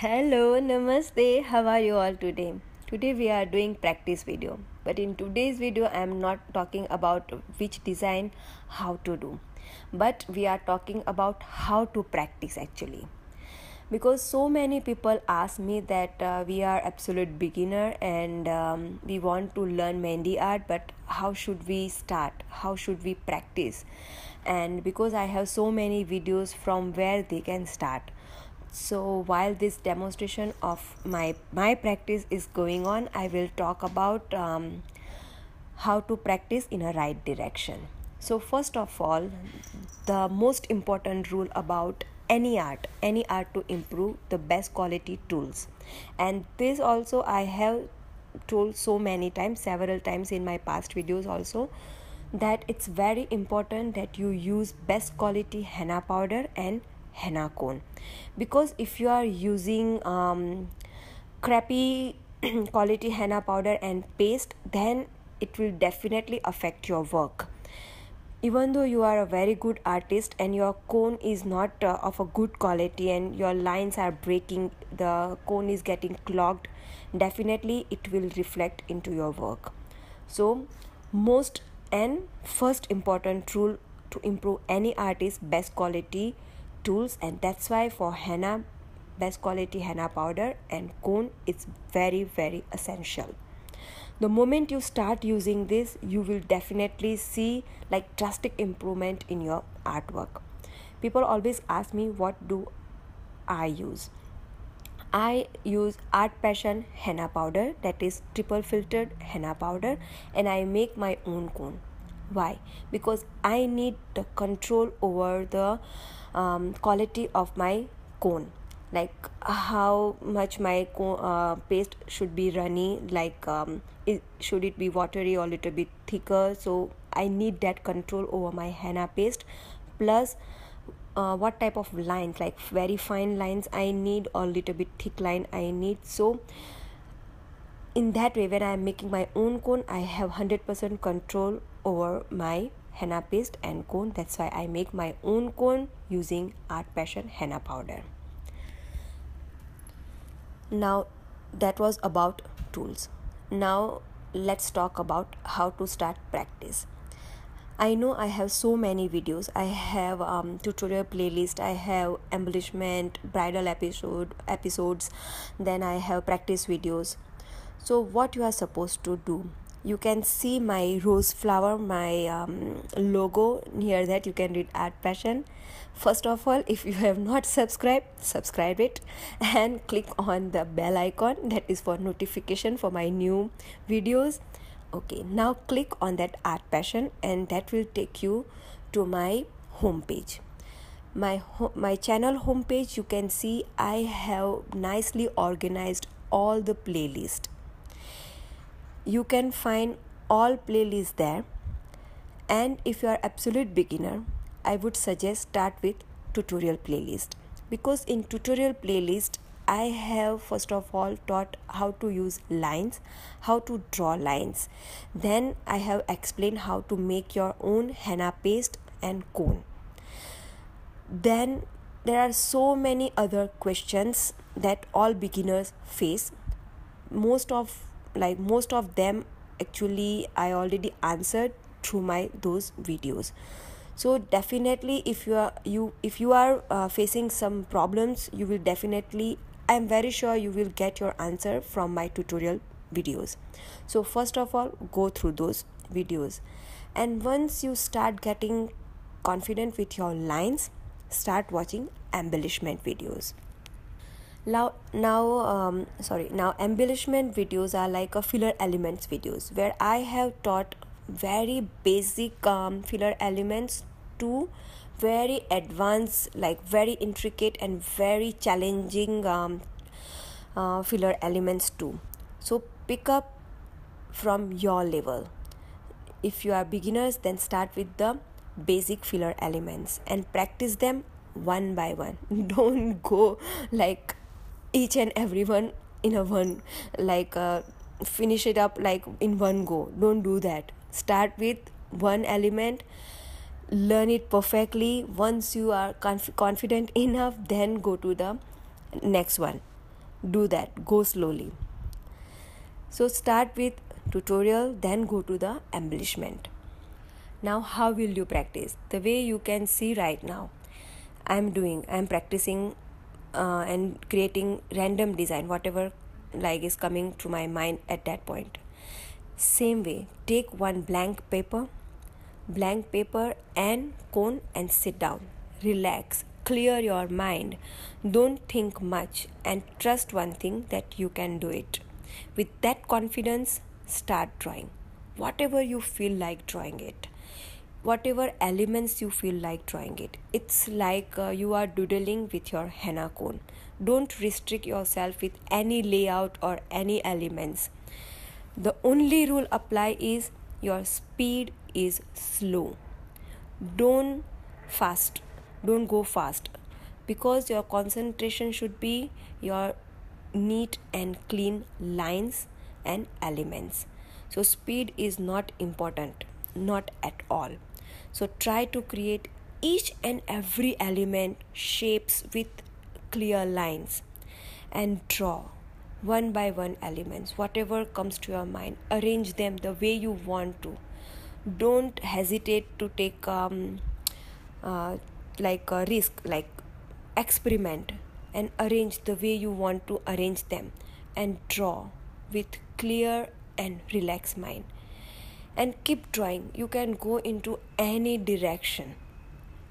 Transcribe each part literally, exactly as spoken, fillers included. Hello, namaste. How are you all today? Today we are doing practice video. But in today's video, I am not talking about which design, how to do. But we are talking about how to practice actually. Because so many people ask me that uh, we are absolute beginner and um, we want to learn mehendi art, but how should we start? How should we practice? And because I have so many videos from where they can start. So while this demonstration of my my practice is going on, I will talk about um, how to practice in a right direction. So first of all, the most important rule about any art, any art to improve, the best quality tools. And this also I have told so many times, several times in my past videos also, that it's very important that you use best quality henna powder and henna cone, because if you are using um, crappy quality henna powder and paste, then it will definitely affect your work. Even though you are a very good artist and your cone is not uh, of a good quality and your lines are breaking, the cone is getting clogged, definitely it will reflect into your work. So most and first important rule to improve any art is best quality tools, and that's why for henna, best quality henna powder and cone is very very essential. The moment you start using this, you will definitely see like drastic improvement in your artwork. People always ask me, what do I use? I use Art Passion henna powder, that is triple filtered henna powder, and I make my own cone. Why? Because I need the control over the um, quality of my cone, like how much my cone, uh, paste should be runny, like um, it, should it be watery or a little bit thicker. So I need that control over my henna paste, plus uh, what type of lines, like very fine lines I need or little bit thick line I need. So in that way, when I am making my own cone, I have one hundred percent control over my henna paste and cone. That's why I make my own cone using Art Passion henna powder. Now that was about tools. Now let's talk about how to start practice. I know I have so many videos. I have um, tutorial playlist, I have embellishment, bridal episode episodes, then I have practice videos. So what you are supposed to do, you can see my rose flower, my um, logo here, that you can read Art Passion. First of all, if you have not subscribed, subscribe it and click on the bell icon, that is for notification for my new videos. Okay, now click on that Art Passion and that will take you to my homepage. My, ho my channel homepage, you can see I have nicely organized all the playlist. You can find all playlists there, and if you are absolute beginner, I would suggest start with tutorial playlist, because in tutorial playlist I have first of all taught how to use lines, how to draw lines, then I have explained how to make your own henna paste and cone. Then there are so many other questions that all beginners face. Most of like most of them actually I already answered through my those videos. So definitely if you are you if you are uh, facing some problems, you will definitely, I am very sure you will get your answer from my tutorial videos. So first of all, go through those videos, and once you start getting confident with your lines, start watching embellishment videos. Now, now, um, sorry. Now, embellishment videos are like a filler elements videos, where I have taught very basic um, filler elements to very advanced, like very intricate and very challenging um, uh, filler elements too. So pick up from your level. If you are beginners, then start with the basic filler elements and practice them one by one. Don't go like each and everyone in a one, like uh, finish it up like in one go. Don't do that. Start with one element, learn it perfectly. Once you are conf confident enough, then go to the next one. do that. Go slowly. So start with tutorial, then go to the embellishment. Now how will you practice? The way you can see right now, I'm doing, I'm practicing uh, and creating random design, whatever like is coming to my mind at that point. Same way, take one blank paper, blank paper and cone and sit down. Relax, clear your mind, don't think much and trust one thing that you can do it. With that confidence, start drawing. Whatever you feel like drawing it. Whatever elements you feel like drawing it. It's like uh, you are doodling with your henna cone. Don't restrict yourself with any layout or any elements. The only rule apply is your speed is slow. Don't fast. Don't go fast. Because your concentration should be your neat and clean lines and elements. So speed is not important. Not at all. So try to create each and every element shapes with clear lines and draw one by one elements, whatever comes to your mind. Arrange them the way you want to. Don't hesitate to take um, uh, like a risk, like experiment and arrange the way you want to arrange them and draw with clear and relaxed mind. And keep drawing. You can go into any direction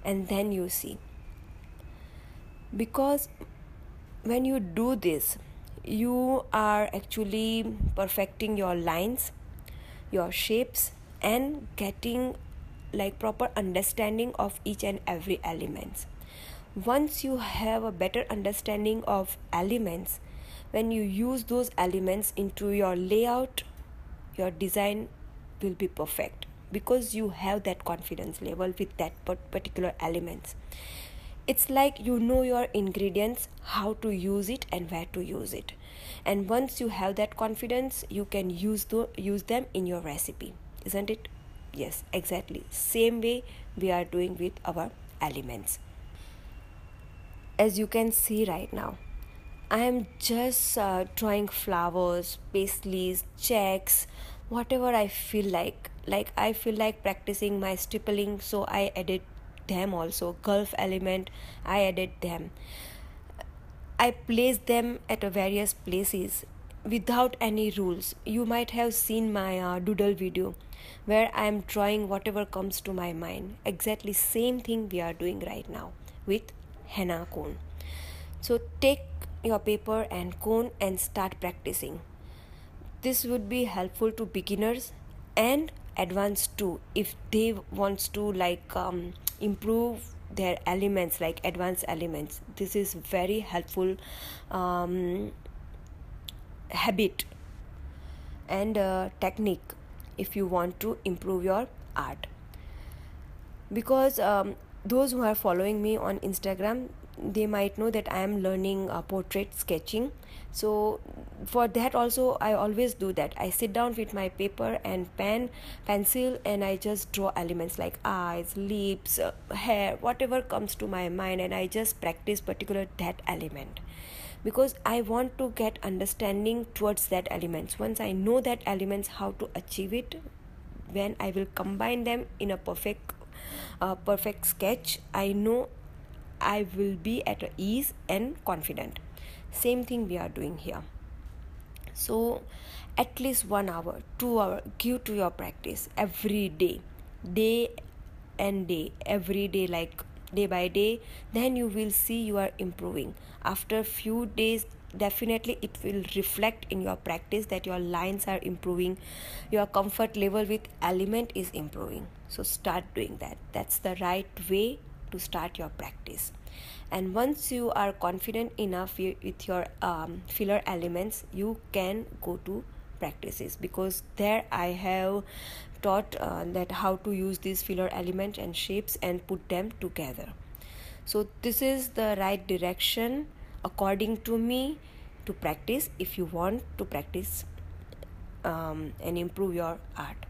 and then you see. Because when you do this, you are actually perfecting your lines, your shapes and getting like proper understanding of each and every element. Once you have a better understanding of elements, when you use those elements into your layout, your design will be perfect because you have that confidence level with that particular elements. It's like you know your ingredients, how to use it and where to use it. And once you have that confidence, you can use the, use them in your recipe. Isn't it? Yes, exactly. Same way we are doing with our elements. As you can see right now, I am just uh, drawing flowers, pastels, checks, whatever I feel like. Like I feel like practicing my stippling, so I added them also. Gulf element, I added them. I placed them at various places without any rules. You might have seen my uh, doodle video where I am drawing whatever comes to my mind. Exactly same thing we are doing right now with henna cone. So take your paper and cone and start practicing. This would be helpful to beginners and advanced too, if they wants to like um, improve their elements, like advanced elements. This is very helpful um, habit and uh, technique if you want to improve your art. Because um, those who are following me on Instagram, they might know that I am learning uh, portrait sketching. So for that also I always do that. I sit down with my paper and pen, pencil and I just draw elements like eyes, lips, uh, hair, whatever comes to my mind, and I just practice particular that element. Because I want to get understanding towards that elements. Once I know that elements, how to achieve it, when I will combine them in a perfect, uh, perfect sketch, I know I will be at ease and confident. Same thing we are doing here. So at least one hour, two hour, give to your practice every day, day and day, every day, like day by day. Then you will see you are improving. After few days, definitely it will reflect in your practice that your lines are improving, your comfort level with element is improving. So start doing that. That's the right way to start your practice. And once you are confident enough with your um, filler elements, you can go to practices, because there I have taught uh, that how to use these filler elements and shapes and put them together. So this is the right direction according to me to practice if you want to practice um, and improve your art.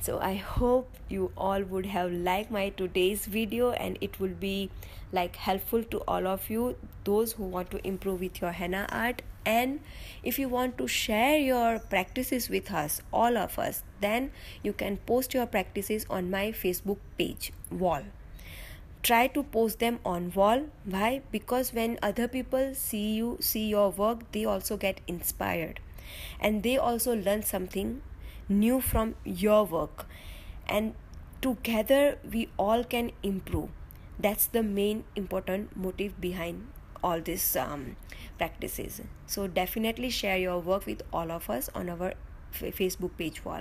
So I hope you all would have liked my today's video and it will be like helpful to all of you, those who want to improve with your henna art. And if you want to share your practices with us, all of us, then you can post your practices on my Facebook page wall. Try to post them on wall. Why? Because when other people see you, see your work, they also get inspired and they also learn something new from your work, and together we all can improve. That's the main important motive behind all these um, practices. So definitely share your work with all of us on our Facebook page wall.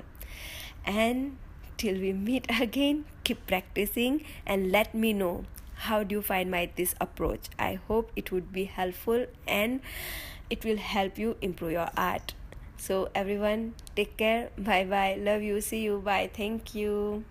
And till we meet again, keep practicing and let me know how do you find my this approach. I hope it would be helpful and it will help you improve your art. So everyone, take care. Bye bye. Love you. See you. Bye. Thank you.